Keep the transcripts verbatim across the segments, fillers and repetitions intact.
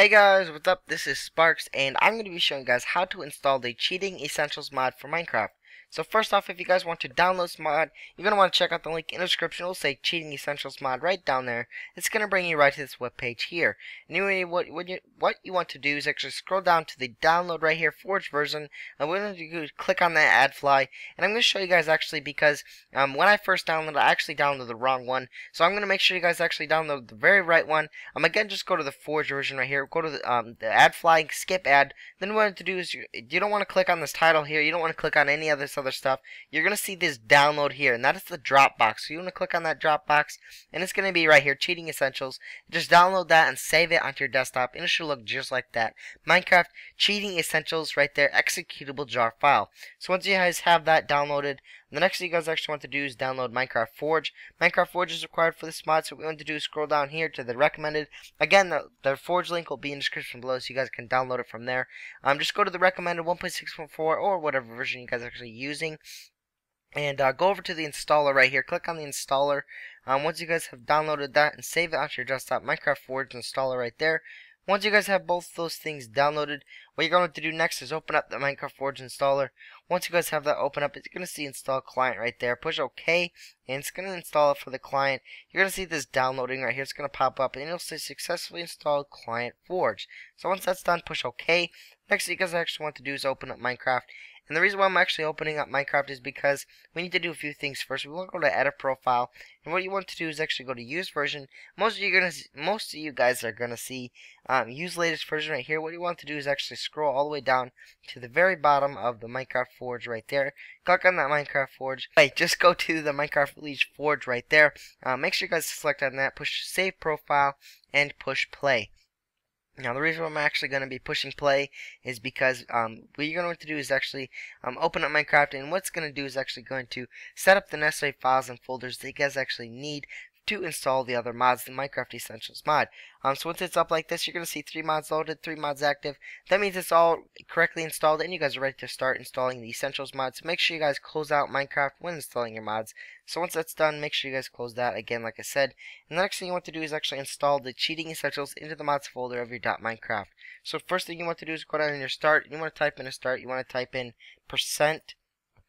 Hey guys, what's up? This is Sparks, and I'm going to be showing you guys how to install the Cheating Essentials mod for Minecraft. So first off, if you guys want to download this mod, you're going to want to check out the link in the description. It'll say Cheating Essentials mod right down there. It's going to bring you right to this webpage here. Anyway, what, what, you, what you want to do is actually scroll down to the download right here, Forge version. I'm going to click on that AdFly, and I'm going to show you guys actually because um, when I first downloaded, I actually downloaded the wrong one. So I'm going to make sure you guys actually download the very right one. Um, again, just go to the Forge version right here. Go to the, um, the AdFly, skip ad. Then what you want to do is you, you don't want to click on this title here. You don't want to click on any other other stuff. You're going to see this download here, and that is the Dropbox. So you want to click on that Dropbox, and it's going to be right here, Cheating Essentials. Just download that and save it onto your desktop, and it should look just like that. Minecraft Cheating Essentials right there, executable jar file. So once you guys have that downloaded, the next thing you guys actually want to do is download Minecraft Forge. Minecraft Forge is required for this mod, so what we want to do is scroll down here to the recommended. Again, the, the Forge link will be in the description below, so you guys can download it from there. Um, just go to the recommended one point six point four or whatever version you guys actually using, and uh, go over to the installer right here. Click on the installer. Um, once you guys have downloaded that and save it onto your desktop, Minecraft Forge installer right there. Once you guys have both those things downloaded, what you're going to do next is open up the Minecraft Forge installer. Once you guys have that open up, it's going to see install client right there. Push OK, and it's going to install it for the client. You're going to see this downloading right here. It's going to pop up, and it'll say successfully installed client Forge. So once that's done, push OK. Next thing you guys actually want to do is open up Minecraft. And the reason why I'm actually opening up Minecraft is because we need to do a few things first. We want to go to Edit Profile, and what you want to do is actually go to Use Version. Most of you gonna, most of you guys are gonna see um, Use Latest Version right here. What you want to do is actually scroll all the way down to the very bottom of the Minecraft Forge right there. Click on that Minecraft Forge. Wait, just go to the Minecraft Forge right there. Uh, make sure you guys select on that. Push Save Profile and push Play. Now the reason why I'm actually going to be pushing play is because um, what you're going to want to do is actually um, open up Minecraft, and what's going to do is actually going to set up the necessary files and folders that you guys actually need to install the other mods, the Minecraft Essentials mod. Um, so once it's up like this, you're going to see three mods loaded, three mods active. That means it's all correctly installed, and you guys are ready to start installing the Essentials mod. So make sure you guys close out Minecraft when installing your mods. So once that's done, make sure you guys close that again, like I said. And the next thing you want to do is actually install the Cheating Essentials into the mods folder of your .minecraft. So first thing you want to do is go down in your start. You want to type in a start. You want to type in percent.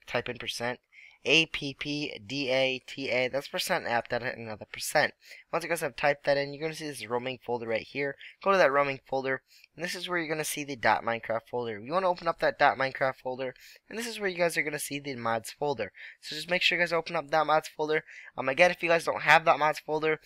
Type in percent. A P P D A T A, that's percent app, that another percent. Once you guys have typed that in, you're going to see this roaming folder right here. Go to that roaming folder, and this is where you're going to see the .minecraft folder. You want to open up that .minecraft folder, and this is where you guys are going to see the mods folder. So just make sure you guys open up that mods folder. Um, again, if you guys don't have that mods folder,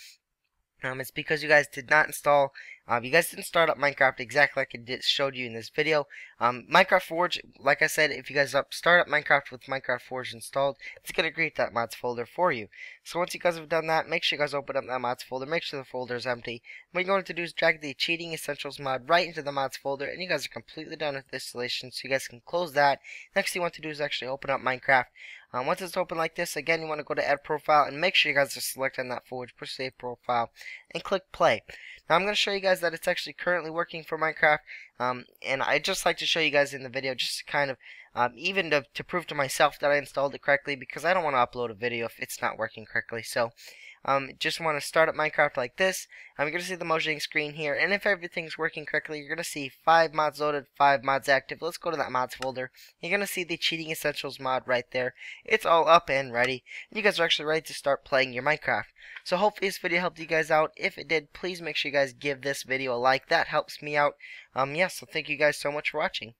Um, it's because you guys did not install, um, you guys didn't start up Minecraft exactly like it did, showed you in this video. Um, Minecraft Forge, like I said, if you guys up, start up Minecraft with Minecraft Forge installed, it's going to create that mods folder for you. So once you guys have done that, make sure you guys open up that mods folder, make sure the folder is empty. What you're going to do is drag the Cheating Essentials mod right into the mods folder, and you guys are completely done with the installation, so you guys can close that. Next thing you want to do is actually open up Minecraft. Um, once it's open like this, again, you want to go to Edit Profile, and make sure you guys are selecting that Forge, push Save Profile, and click Play. Now I'm going to show you guys that it's actually currently working for Minecraft, um, and I'd just like to show you guys in the video just to kind of, um, even to, to prove to myself that I installed it correctly, because I don't want to upload a video if it's not working correctly. So um, just want to start up Minecraft like this. I'm going to see the Mojang screen here, and if everything's working correctly, you're going to see five mods loaded, five mods active. Let's go to that mods folder. You're going to see the Cheating Essentials mod right there. It's all up and ready. You guys are actually ready to start playing your Minecraft. So hopefully this video helped you guys out. If it did, please make sure you guys give this video a like. That helps me out. Um, yeah, so thank you guys so much for watching.